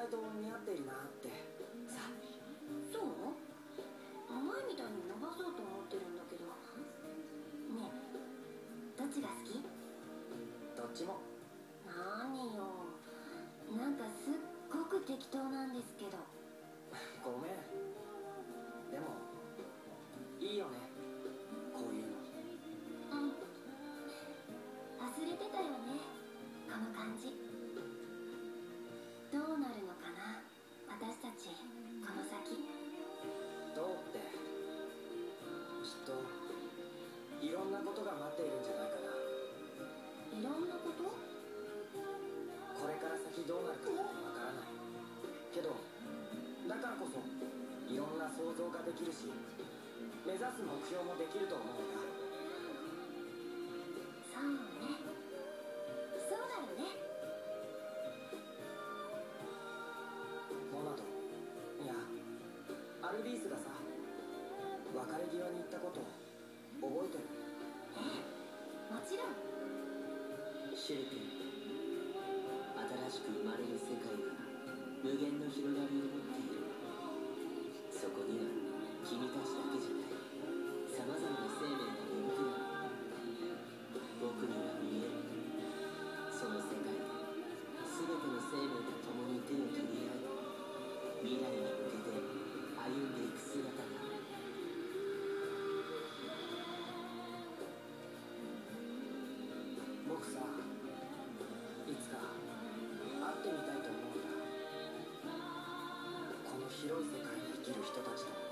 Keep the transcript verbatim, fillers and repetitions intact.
外と似合ってるなってさ。そう前みたいに伸ばそうと思ってるんだけどねえ、どっちが好き？どっちも。何よ、なんかすっごく適当なんですけど。ごめん、でもいいよね、こういうの。うん、忘れてたよね、この感じ。どうなるのかな、私たち、この先。どうって、きっといろんなことが待っているんじゃないかな。いろんなこと？これから先どうなるかわからないけど、だからこそいろんな想像ができるし、目指す目標もできると思うんだ。そうね、そうだよね。モナと、いやアルビースがさ、別れ際に言ったこと覚えてる？ええ、もちろん。シェル君、新しく生まれる世界が無限の広がりを持っている。そこには君たちだけじゃない、さまざまな生命が眠くなる。僕には見える。その世界で全ての生命と共に手を取り合い、未来に向けて歩んでいく姿が。僕さ、いつか会ってみたいと思うんだ、この広い世界に生きる人たちと。